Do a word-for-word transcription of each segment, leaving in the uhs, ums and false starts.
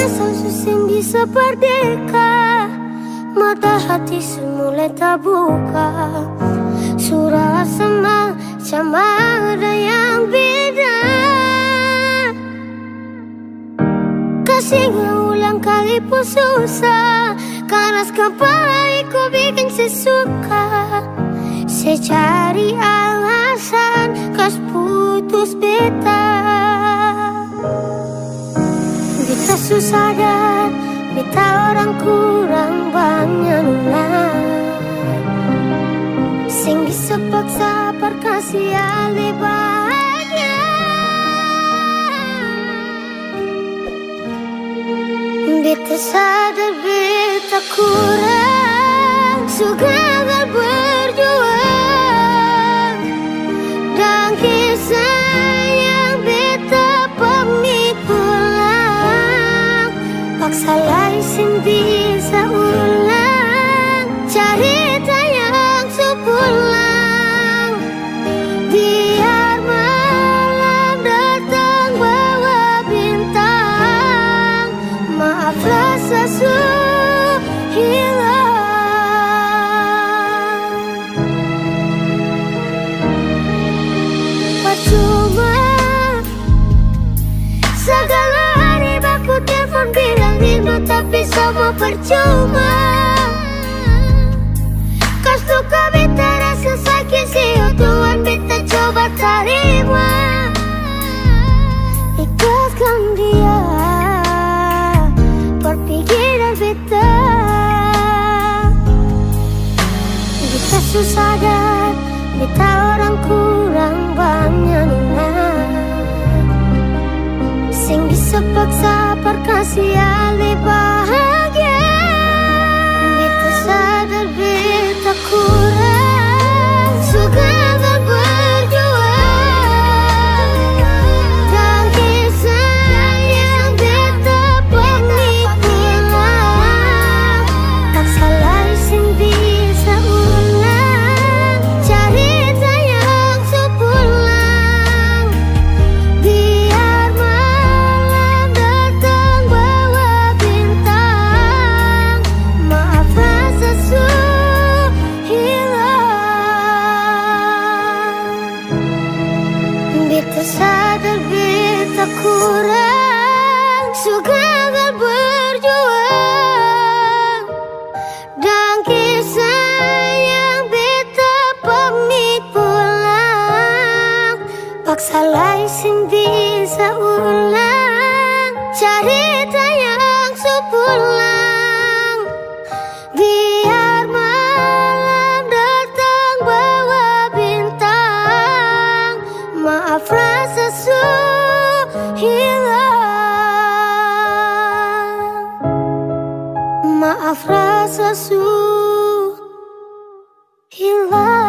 desa susun bisa berdeka, mata hati semula terbuka. Surah sama sama ada yang beda. Kasihnya ulang kali pun susah, keras kepala ku bikin sesuka. Secari alasan kas putus beta. Beta susah dan beta orang kurang banyak. Sing bisa paksa perkasih alibahannya. Beta sadar beta kurang suka berjuang dan kisah yang beta pamit pulang. Paksa lain sing bisa ulang cerita yang sepulang. Biar malam datang bawa bintang, maaf rasa sudah hilang. Cuma segala hari aku telepon bilang rindu tapi semua percuma. Kas duka beta rasa sakit sih, Tuhan beta coba terima. Ikutkan dia perpikiran beta. Beta susah dan beta orang kurang banyak nang. Sing bisa paksa perkasih ale bahagia. Beta sadar beta kurang suka berjuang dan kisah yang beta pamit pulang. Tak salah sing bisa ulang cerita yang sepulang. Biar malam datang bawa bintang, maaf rasa sudah hilang. Beta sadar beta kurang suka berjuang dan kisah yang beta pamit pulang. Paksa lain sing bisa ulang cerita yang sepulang. Biar malam datang bawa bintang, maaf rasa sudah hilang. Maaf rasa sudah hilang.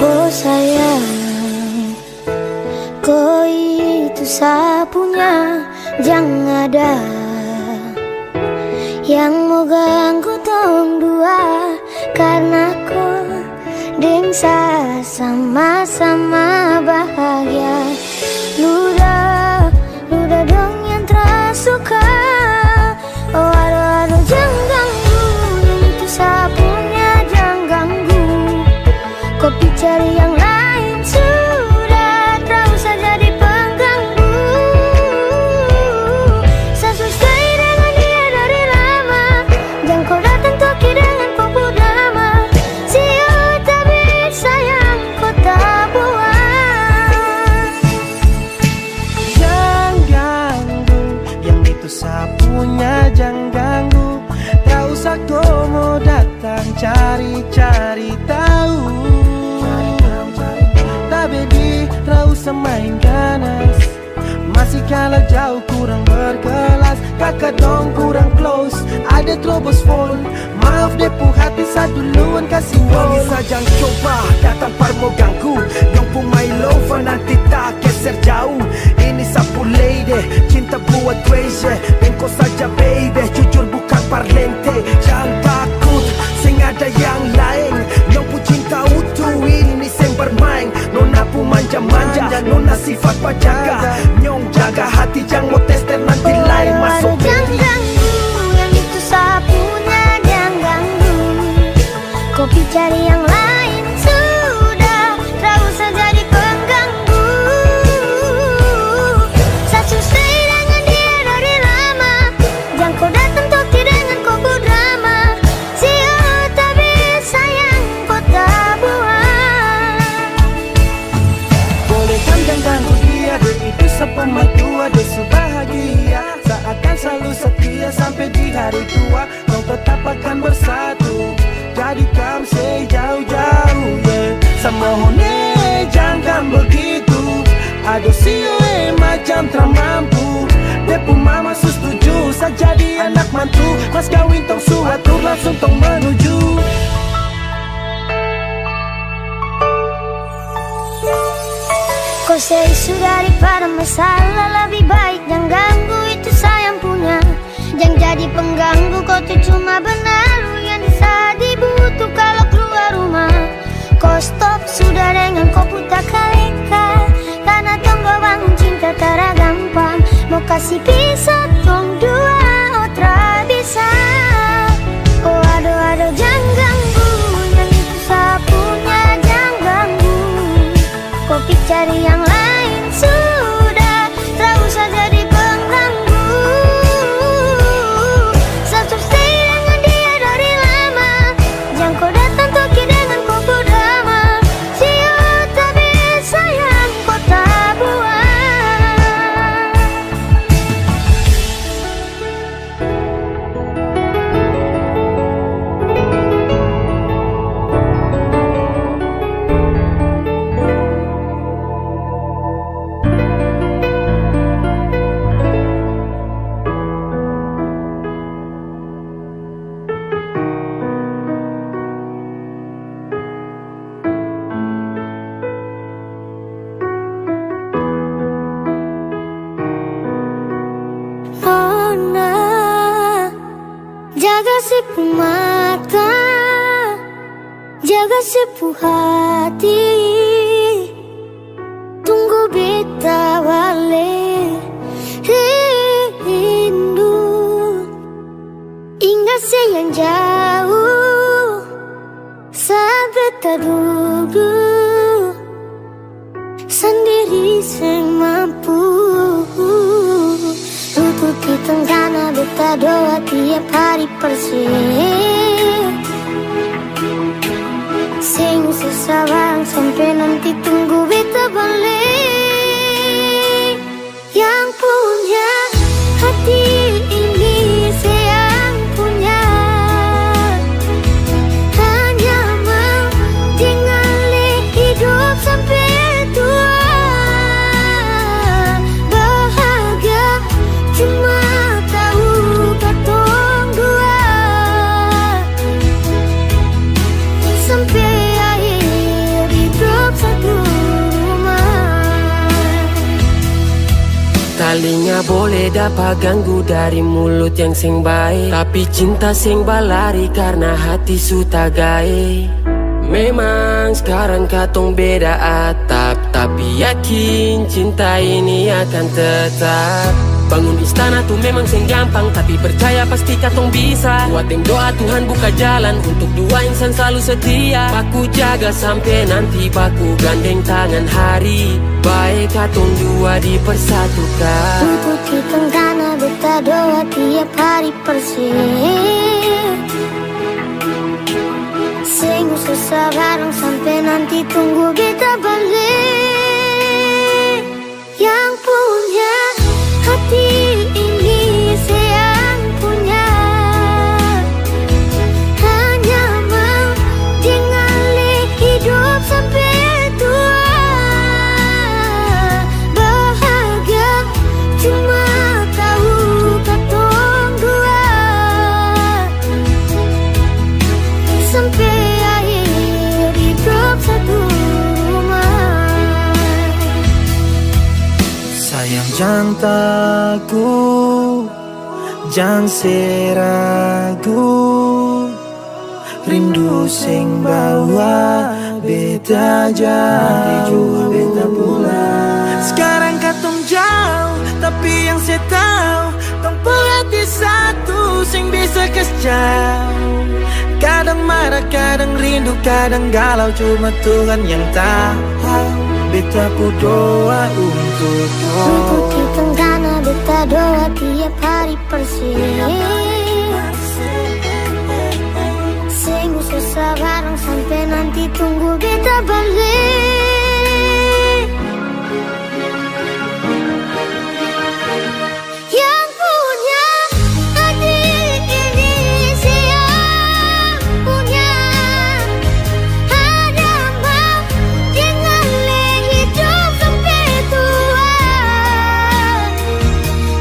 Oh sayang, kau itu sapunya, jangan ada yang mau ganggu tong dua. Karena ku dengsa sama-sama bahagia. Luda, luda dong yang tersuka. Oh aduh aduh jangan ganggu, itu sapunya jangan ganggu. Kopi cari yang lain sudah, tak usah jadi pengganggu. Saya selesai dengan dia dari lama, jangan kau datang toki dengan kupu lama. Siu tapi sayang kau tak buang. Jangan ganggu, yang itu sapunya jangan ganggu. Tak usah kau mau datang cari-cari tahu. Rausa main ganas, masih kalah jauh kurang berkelas. Kakak dong kurang close, ada terobos phone. Maaf deh puh hati saat duluan kasih ngol. Bisa jangan coba datang par mau ganggu. Yang pun my love nanti tak geser jauh. Ini sapu lady, cinta buat crazy. Bengkok saja baby, jujur bukan parlente, jangan takut, sing ada yang lain. Non pu cinta utuh, ini sing bermain. Nona pu manja-manja, nona sifat pajaga. Nyong jaga hati, jangan mau tes dan nanti lain masuk beli. Kopi cari yang lain sudah, tak usah jadi pengganggu. Satu stay dengan dia dari lama, jangan kau datang tok dengan kau berdrama. Siu tapi sayang kau tak buang. Boleh tantang tangguh dia, dia itu sepematua, dia sebahagia. Seakan selalu setia sampai di hari tua, kau tetap akan bersatu. Jadi kamu sejauh-jauh, yeah. Semohonnya jangan begitu. Aduh siwe macam teramampu. Depu mama sus tujuh, saya jadi anak mantu. Mas kawin tong suatu langsung tong menuju. Kau seisu daripada masalah, lebih baik jangan ganggu, itu sayang punya. Jangan jadi pengganggu, kau tuh cuma benalu yang disadi. Butuh kalau keluar rumah, kau stop sudah dengan kau buta kalengka. Karena tong bangun cinta tara gampang, mau kasih pisah tong dua otra bisa. Oh aduh aduh jangan ganggu, yang itu sapunya jangan ganggu. Kau cari yang lain sudah, tak usah jadi pengganggu. Mata, jaga sepuh hati, tunggu beta wale rindu. Ingat saya yang jauh saat beta duduk sendiri, saya mampu tutupi tengkana beta doa tiap hari persis. Sing susah barang sampai nanti tunggu beta balik. Yang punya hati ini saya punya, hanya mau tinggali hidup sampai talinya boleh dapat ganggu dari mulut yang sing baik, tapi cinta sing balari karena hati suta gae. Memang sekarang katong beda atap, tapi yakin cinta ini akan tetap. Bangun istana tuh memang sing gampang, tapi percaya pasti katong bisa. Kuatin doa Tuhan buka jalan untuk dua insan selalu setia. Baku jaga sampai nanti baku gandeng tangan hari. Baik katong dua dipersatukan. Untuk kita karena beta doa tiap hari persis. Sing susah bareng sampai nanti tunggu beta balik. Yang punya hati ini saya punya, hanya mau tinggali hidup sampai jangan takut Jan seragu rindu sing bawa beta jauh, jua beta pulang. Sekarang katum jauh, tapi yang saya tahu tempo hati satu sing bisa kesjauh. Kadang marah, kadang rindu, kadang galau, cuma Tuhan yang tahu. Beta pu doa untuk untuk kita karena beta doa tiap hari persis. Singgu susah bareng sampai nanti tunggu beta balik. Yang punya hati ini siapa punya ada mau dengan hidup sampai tua.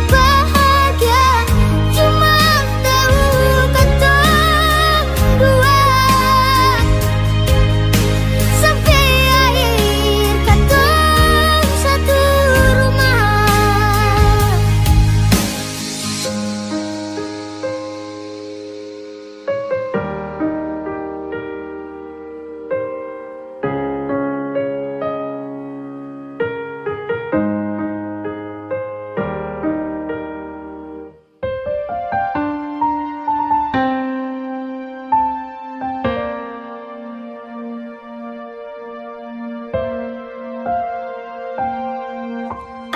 Bahagia cuma tahu kata dua sampai akhir kata satu rumah.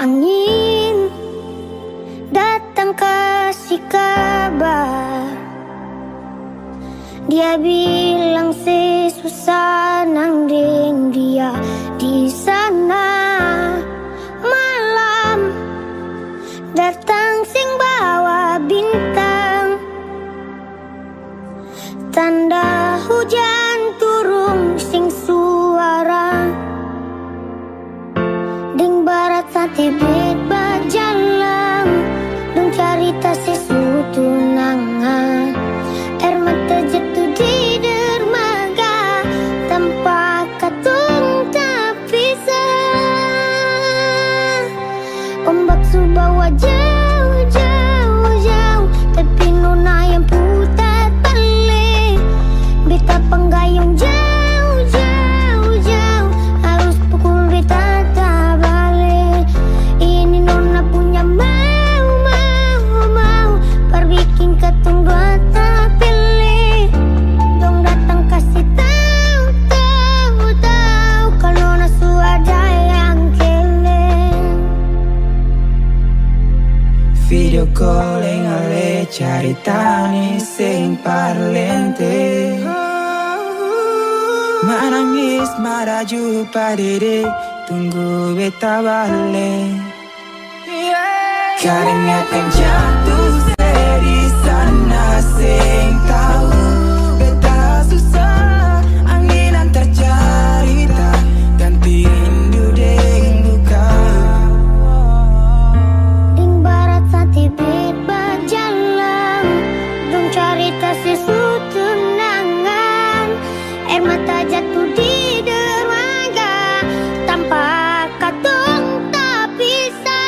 Angin datang kasih kabar, dia bilang si susah nangding dia di sana. Malam datang sing bawa bintang, tanda hujan turun sing suara. Ding barat sate bet bajalang, dong carita sesu tunangan. Air mata jatuh di dermaga tanpa katung tak bisa. Ombak subawa jauh jauh jauh, tapi nona yang putar balik. Beta penggayung jauh jauh jauh, harus pukul beta. Video calling ale cari tani sing parlente, menangis maraju padede tunggu beta balik. Keringat yang jatuh dari sana sing tahu beta susah angin antar cerita ganti rindu deng buka. Ding barat sate bet bajalang, dong cerita sesu tunangan. Air mata jatuh di dermaga tanpa katung tak bisa.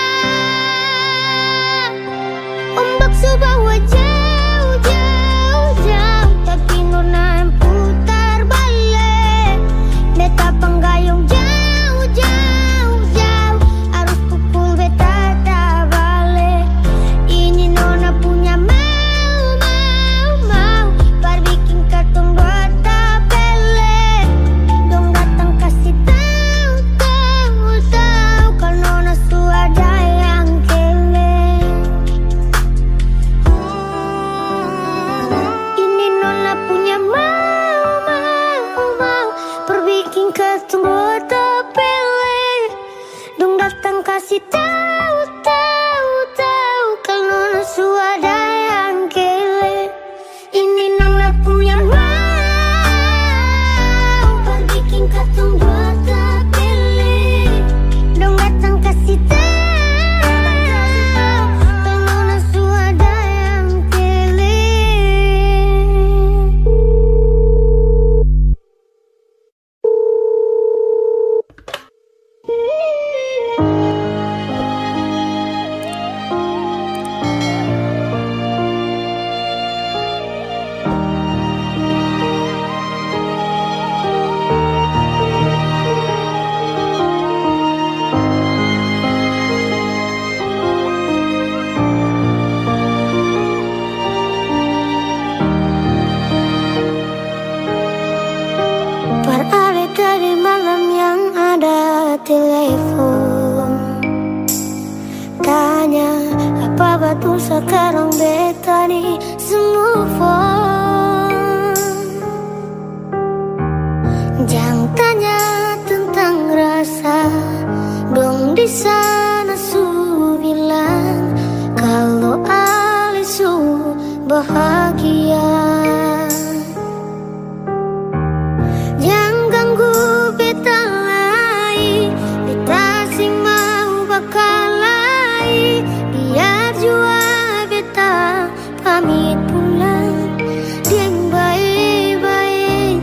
that I need to move on. Jangan tanya tentang rasa, dong di sana su bilang kalau Alisu bahagia. Jangan ganggu beta lagi, beta sih mau bakal lagi. Biar jua beta pamit pulang, deng baik-baik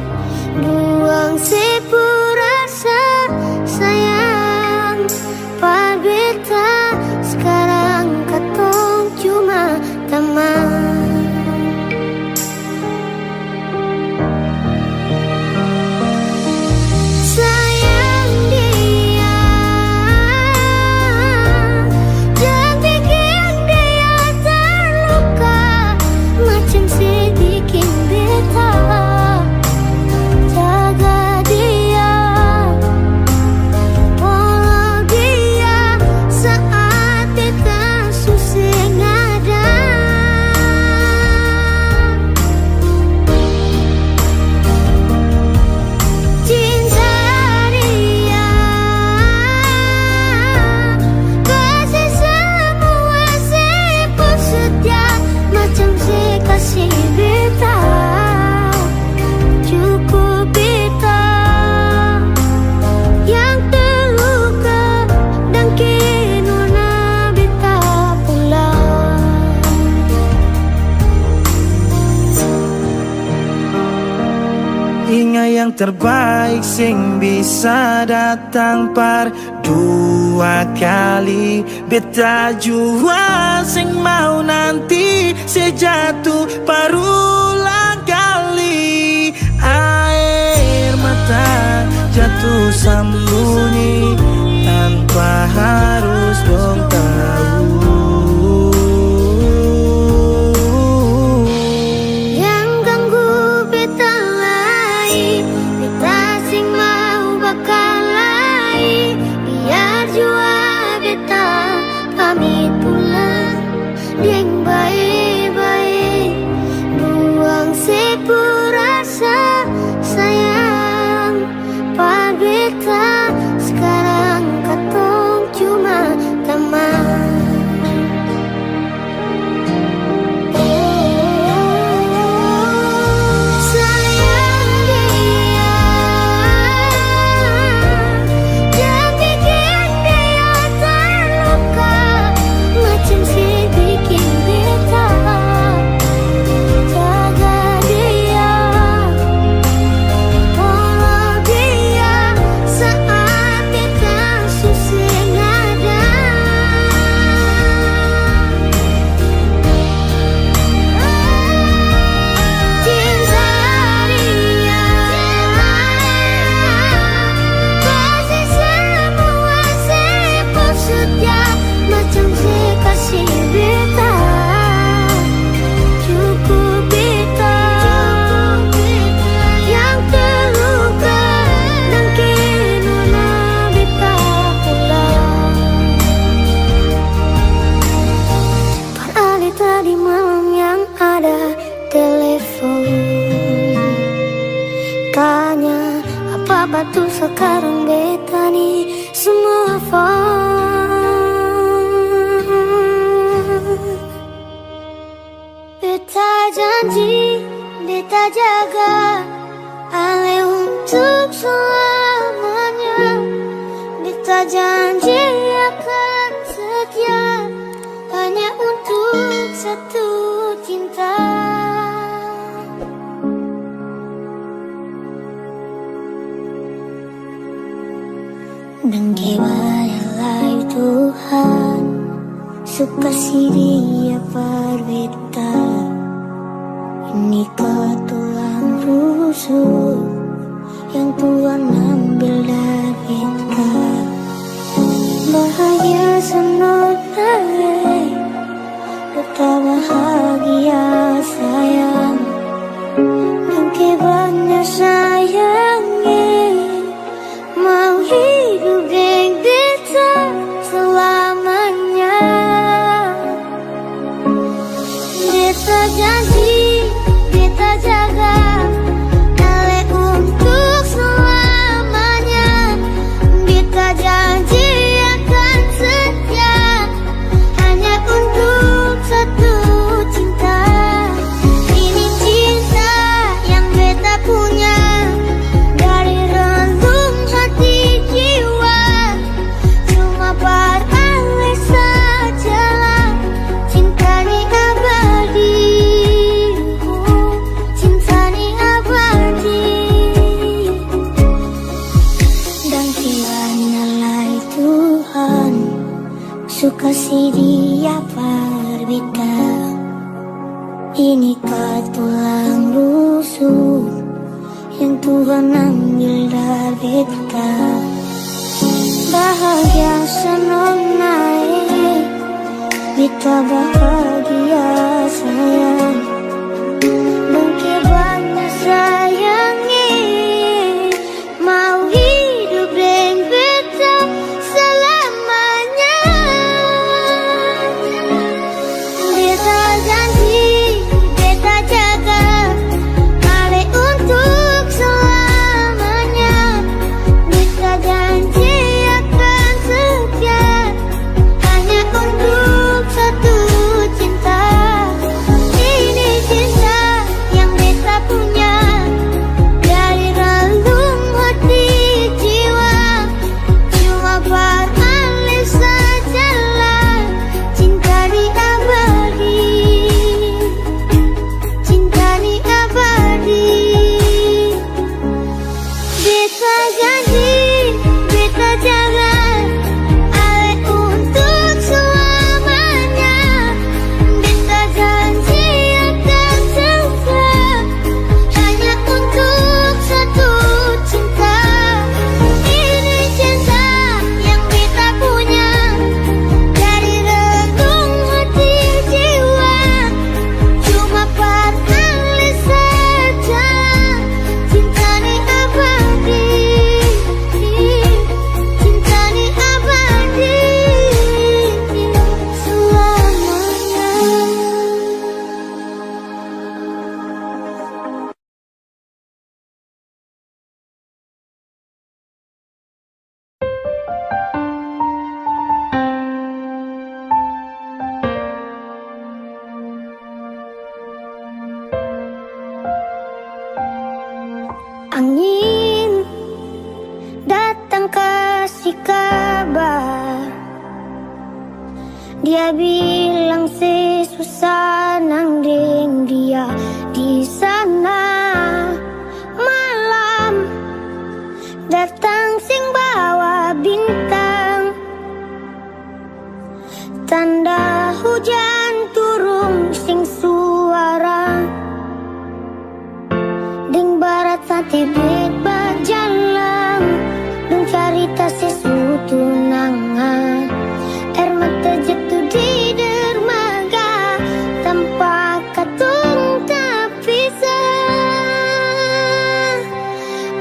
buang sepu rasa sayang pada beta. Sekarang katong cuma teman. Ingat yang terbaik sing bisa datang par dua kali. Beta jua sing mau nanti sejatuh parulah kali. Air mata jatuh sambunyi tanpa harus dong tahu. Batu sekarang beta nih semua fun. Beta janji, beta jaga Ale untuk selamanya. Beta janji akan setia hanya untuk satu cinta. Dan kebailah Tuhan suka siria perbeta. Ini tulang rusuk yang Tuhan ambil dari beta. Bahagia senang tadi, beta bahagia sayang. Dan kebanyakan sayangi mau hidup dengan beta selamanya. Kita janji, kita jaga Ele untuk selamanya. Kita janji akan setia hanya untuk satu cinta. Ini cinta yang beta punya dari relung hati jiwa. Cuma pada Ale saja kasih dia berbeda. Inikah tulang rusuk yang Tuhan ambil dari beta? Bahagia senang naik, beta bahagia sayang. Mengkibanya sayangi, mau hidup dengan beta selamanya. Angin datang kasih kabar, dia bilang si Susanang deng dia di sana. Malam datang sing bawa bintang, tanda hujan turun sing suara. Deng barat sate bet berjalan, deng carita sesuatu nangan. Air mata jatuh di dermaga tanpa katung tak bisa.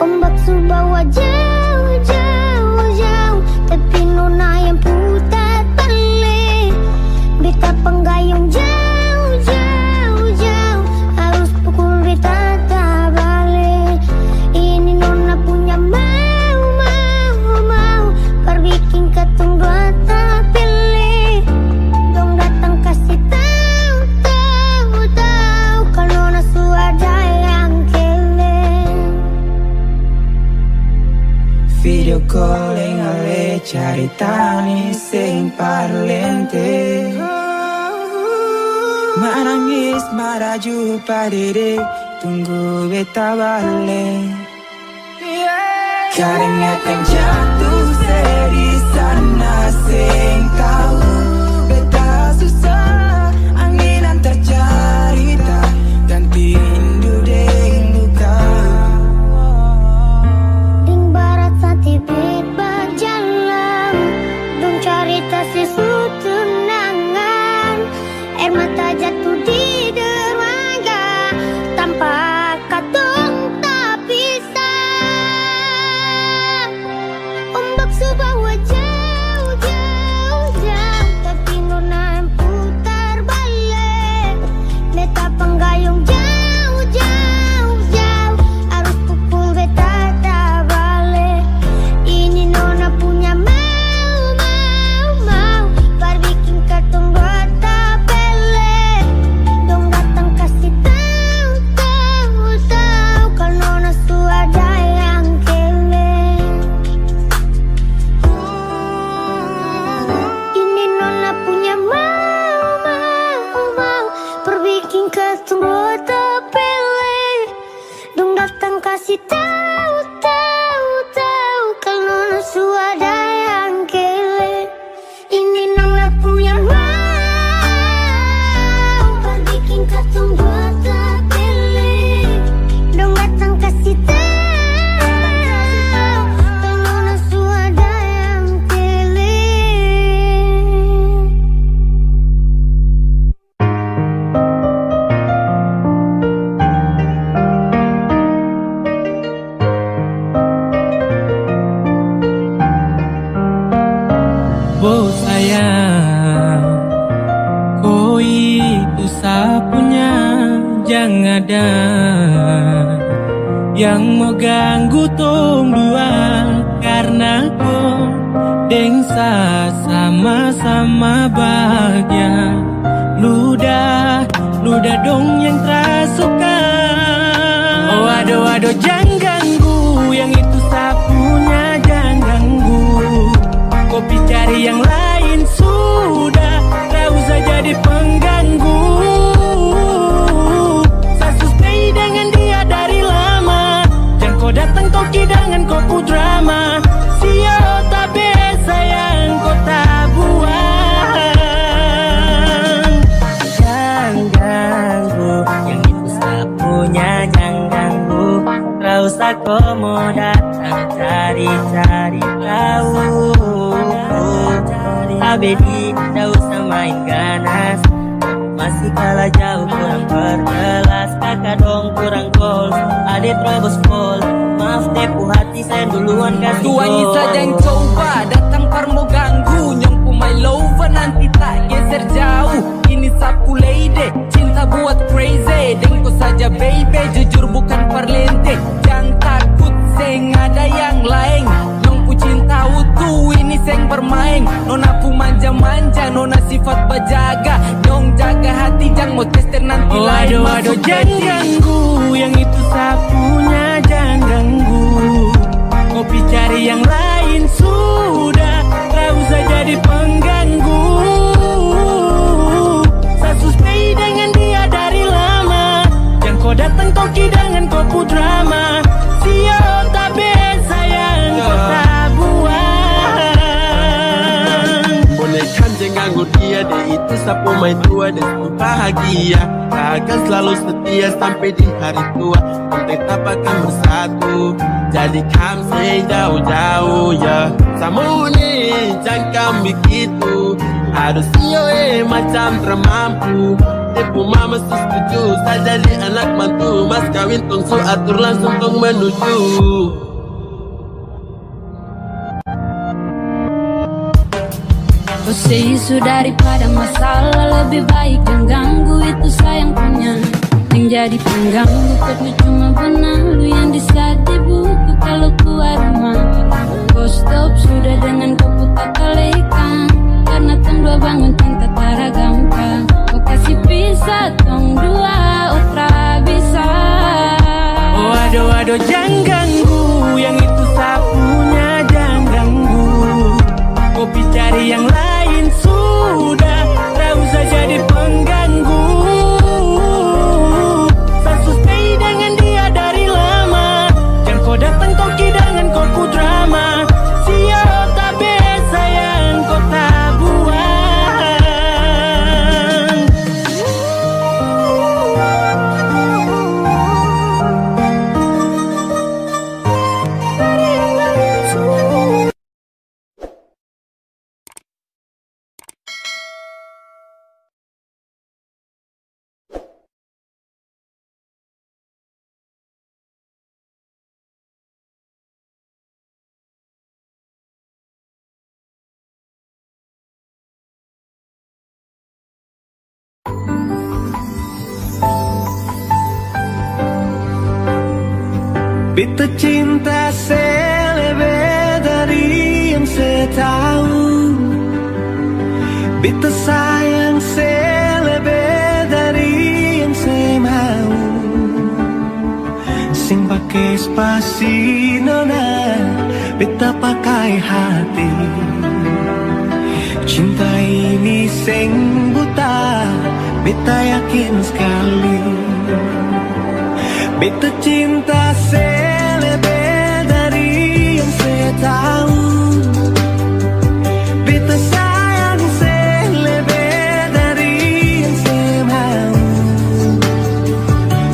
Ombak subawa jauh jauh jauh, tapi nona yang putar balik. Beta penggayung jauh jauh jauh, harus pukul beta. Video calling ale cari tani sing parlente. Manangis maraju padere tunggu beta balik. Kadang-kadang yang jatuh seri sana sing tahu beta susah anginan tercarita ganti. Bit berjalan, dong cerita sesuatu nangan. Air mata jatuh di dermaga, tanpa katung tak bisa. Ombak subawa jauh jauh jauh. tunggu terpilih, dong datang kasih tahu, tahu, tahu kalau nafsu ada yang kele. Ini nang laku yang mau pergikin ke tunggu terpilih, dong datang kasih tahu. Ada yang mau ganggu tong dua, karena kau dengsa sama-sama bahagia. Ludah, ludah dong yang tersuka. Oh aduh aduh jangan ganggu, yang itu sapunya jangan ganggu. Kopi cari yang lain sudah, tak usah jadi pengganggu. Datang kau kidangan kau pudrama, sia tapi sayang kau tak buang. Jangan ganggu, yang itu sapunya jangan ganggu. Gak usah kau mau datang cari-cari tahu. Abedi gak usah main ganas, masih kalah jauh kurang perjelas. Kakak dong kurang gol, adik terobos full. Maaf tepu hati saya duluan kasih gol. Tuanya saja yang coba, datang par mau ganggu. Nyampu my lover nanti tak geser jauh. Ini sapu lady, cinta buat crazy. Dengko saja baby, jujur bukan perlente. Jangan takut seng ada yang lain. Nyampu cinta utuh, ini seng bermain. Nona pu manja-manja, nona sifat bajaga. Dong jaga hati, jangan mau tester nanti oh, lain. Aduh aduh jangan ganggu, yang itu sapunya jangan ganggu. Kopi cari yang lain sudah, tak usah jadi pengganggu. Satu stay dengan dia dari lama, jangan kau datang kau kidangan kau pudrama. Sio tapi sayang kau tak buang. Bolehkan jangan ganggu dia, dia itu sapu main tua dan selalu bahagia. Akan selalu setia sampai di hari tua. Tetap akan bersatu, jadi kamu say jauh-jauh ya. Sama ni jangan begitu, harus yo eh macam termampu. Ibu mama setuju, saya jadi anak mantu. Mas kawin tong so atur langsung tong menuju. Usai isu daripada masalah, lebih baik jangan ganggu itu sayang punya. Yang jadi pengganggu kau cuma benar, lu yang disakiti buku kalau keluar rumah. Kau stop sudah dengan kau putar talikan, karena tong dua bangun cinta tara gampang. Kau kasih pisah tong dua otra bisa. Oh aduh aduh jangan ganggu, yang itu sapunya jangan ganggu. Kopi cari yang lain sudah, tak usah jadi pengganggu. Datang kau kidangan kau pudrama, sia tapi sayang kau tak buang. Beta cinta saya lebih dari yang saya tahu. Beta sayang saya lebih dari yang saya mau. Sing pakai spasi nona, beta pakai hati. Cinta ini sing buta, beta yakin sekali, beta cinta selebih dari yang saya tahu, beta sayang selebih dari yang saya mau.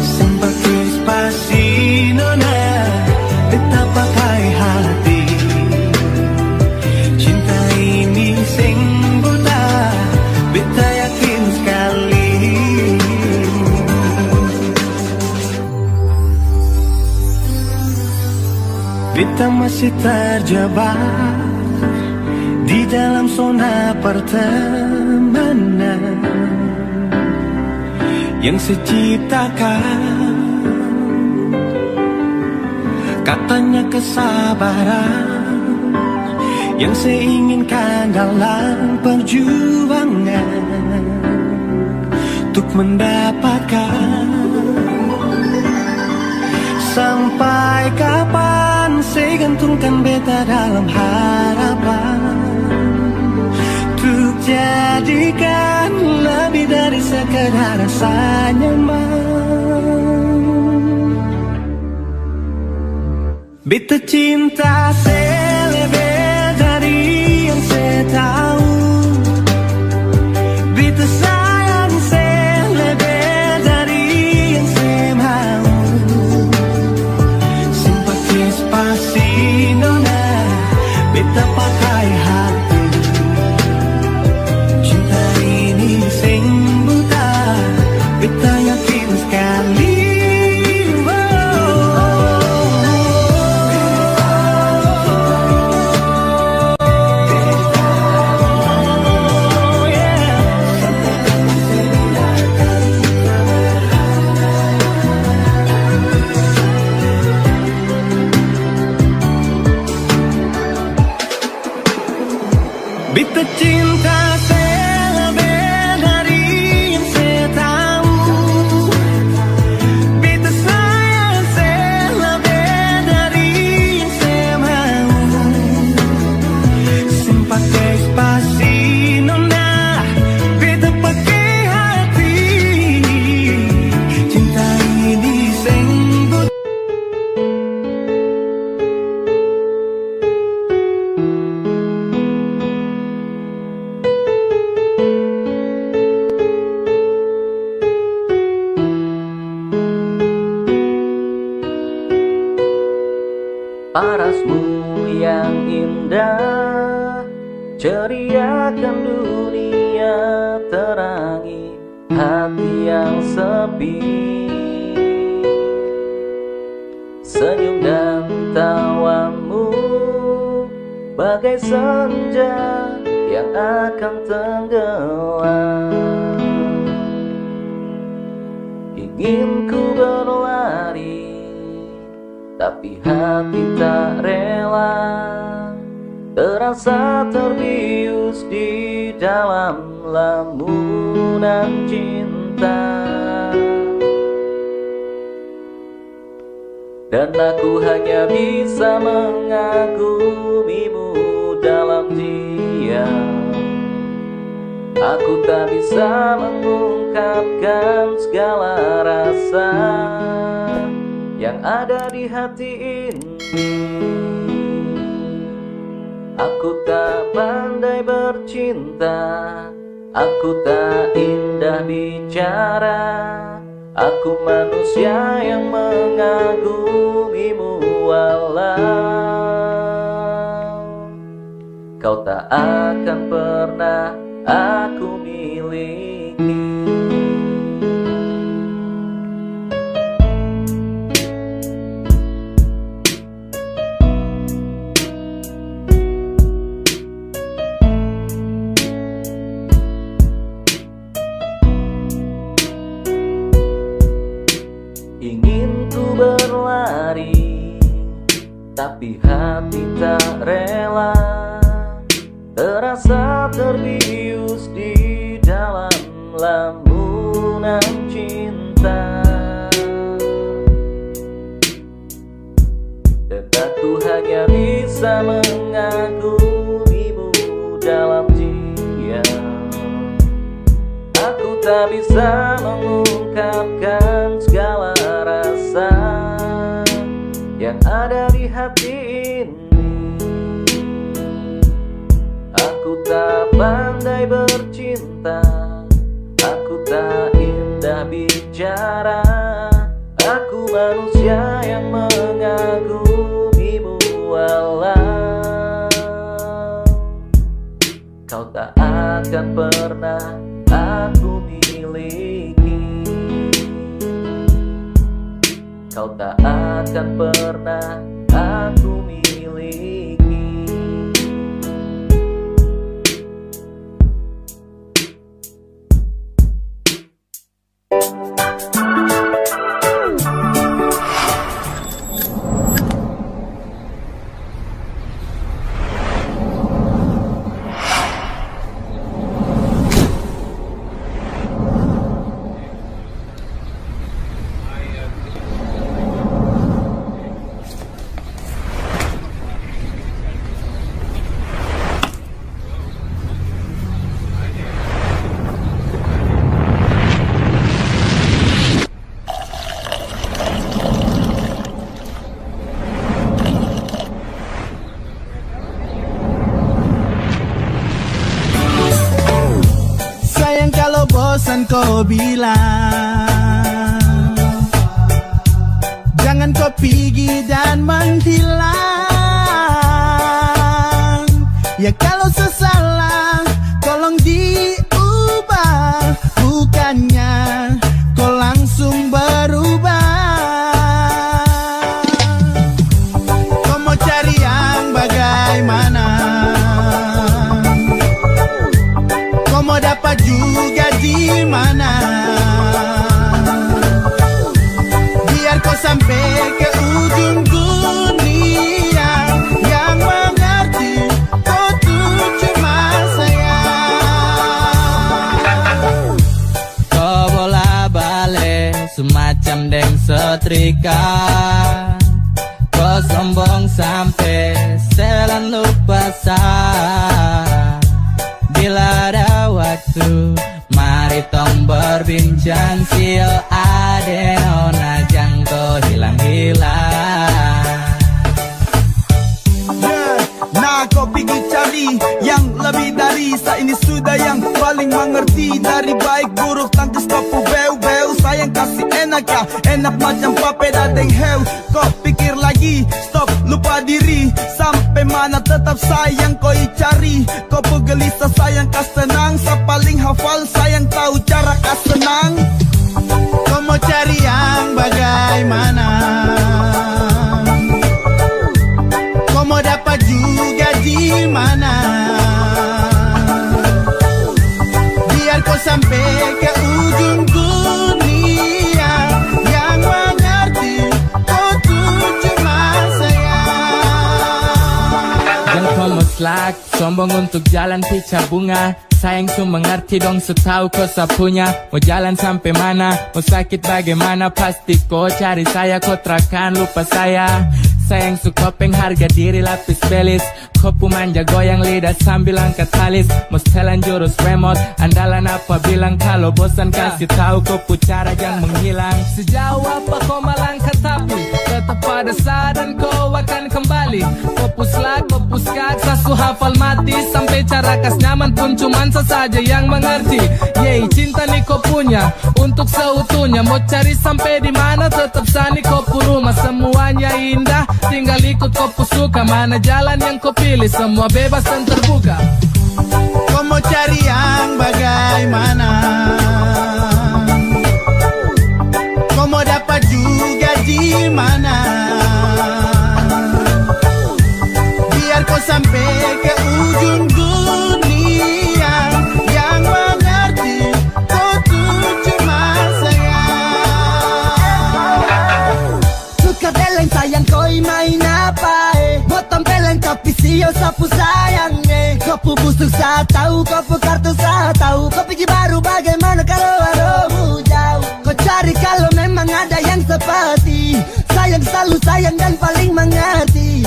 Sempatnya spasi nona, beta pakai hati, cinta ini sing buta, beta yakin sekali. Beta masih terjebak di dalam zona pertemanan yang seciptakan. Katanya kesabaran yang seinginkan dalam perjuangan untuk mendapatkan. Sampai kapan saya gantungkan beta dalam harapan untuk jadikan lebih dari sekedar rasa nyaman. Beta cinta saya lebih dari yang saya tahu, beta sayang saya lebih dari yang saya mau. Spasi nona, beta pakai hati, cinta ini sing buta, beta yakin sekali. Beta cinta saya lebih dari yang saya tahu, beta sayang saya lebih dari yang saya mau. Sempat spasi nona, beta pakai hati, cinta ini sembut. Parasmu yang indah, ceriakan dunia, terangi hati yang sepi. Senyum dan tawamu bagai senja yang akan tenggelam. Ingin ku berlari, tapi hati tak rela, terasa terbius di dalam lamunan cinta. Dan aku hanya bisa mengagumimu dalam diam. Aku tak bisa mengungkapkan segala rasa yang ada di hati ini. Aku tak pandai bercinta, aku tak indah bicara, aku manusia yang mengagumimu walau kau tak akan pernah aku miliki. Tapi hati tak rela, terasa terbius di dalam lamunan cinta. Dan aku hanya bisa mengagumimu dalam diam. Aku tak bisa bisa mengungkapkan segala rasa yang ada di hati ini. Aku tak pandai bercinta, aku tak indah bicara, aku manusia yang mengagumimu walau kau tak akan pernah aku miliki. Kau tak akan pernah aku miliki. Kau bilang jangan kau pergi dan menghilang. Ya kalau sesalah tolong diubah, bukannya kau langsung berubah. Kau mau cari yang bagaimana, kau mau dapat juga di mana? Biar kau sampai ke ujung dunia, yang mengerti kau tuh cuma saya. Kau bola balik semacam deng setrika, kau sombong sampai selan lupa sah. Bila ada waktu mari tong berbincang, sio adeo najang kau hilang-hilang. Yeah, nah kau pergi cari yang lebih dari saat ini, sudah yang paling mengerti dari baik buruk tangkis papu beu-beu. Sayang kasih enak ya, enak macam pape dateng heu. Kau pikir lagi, stop lupa diri, sampai mana tetap sayang kau cari. Kau pegelisah sayang kas tenang, sa paling hafal sayang tahu cara kas tenang. Kau mau cari yang bagaimana, kau mau dapat juga di mana? Biar kau sampai ke ujung dunia, yang mengerti kau tuh cuma saya. Dan kau muslak, sombong untuk jalan pica bunga. Sayang su mengerti dong, setahu kau sapunya. Mau jalan sampai mana, mau sakit bagaimana, pasti kau cari saya, kau terakan lupa saya. Sayang su kopeng harga diri lapis belis, kopu manja goyang lidah sambil angkat talis. Mau setelan jurus remote, andalan apa bilang, kalau bosan kasih tahu kopu cara yang menghilang. Sejauh apa kau melangkah tapi tetap pada saat dan kau akan kembali. Kopus lag, kopus kaksa, su hafal mati, sampai cara kas nyaman pun cuman saja yang mengerti. Yey, cinta nih kau punya untuk seutuhnya, mau cari sampai di mana tetap sani kau puruma. Semuanya indah, tinggal ikut kau suka, mana jalan yang kau pilih semua bebas dan terbuka. Kau mau cari yang bagaimana, kau mau dapat juga di mana? Biar kau sampai ke ujung dunia, yang mengerti kau tuh cuma saya. Suka beleng sayang koi main apa eh, botong beleng tapi sio sapu sayang eh. Kopu busuk saya tahu, kopu kartu saya tahu, kau pergi baru bagaimana kalau arahmu jauh. Kau cari kalau memang ada yang seperti, sayang selalu sayang dan paling mengerti.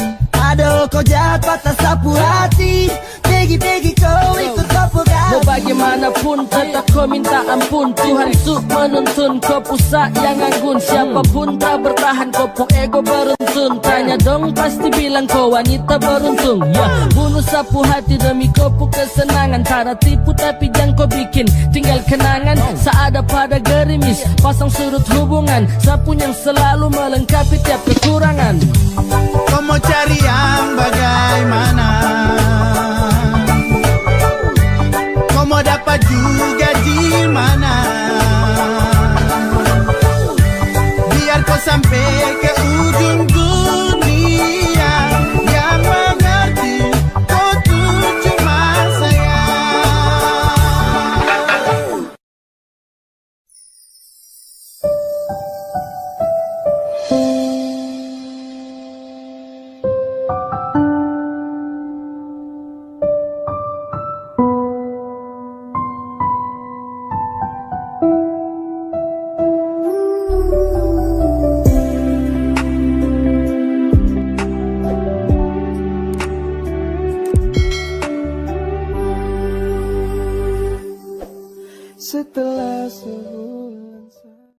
Aduh kau jahat patah sapu hati, tegi-tegi kau ikut kopu. Mau bagi bagaimanapun tetap kau minta ampun. Tuhan sub menuntun, kau pusat yang anggun. Siapapun tak bertahan, kopok ego beruntun. Tanya dong pasti bilang kau wanita beruntung. yeah. Bunuh sapu hati demi kopok kesenangan. Cara tipu tapi jangan kau bikin tinggal kenangan. Seada pada gerimis, pasang surut hubungan. Sapun yang selalu melengkapi tiap kekurangan. Kau mau cari yang bagaimana? Kau mau dapat juga di mana? Biar kau sampai ke ujung dunia, yang mengerti kau tuh cuma saya. Setelah subuh.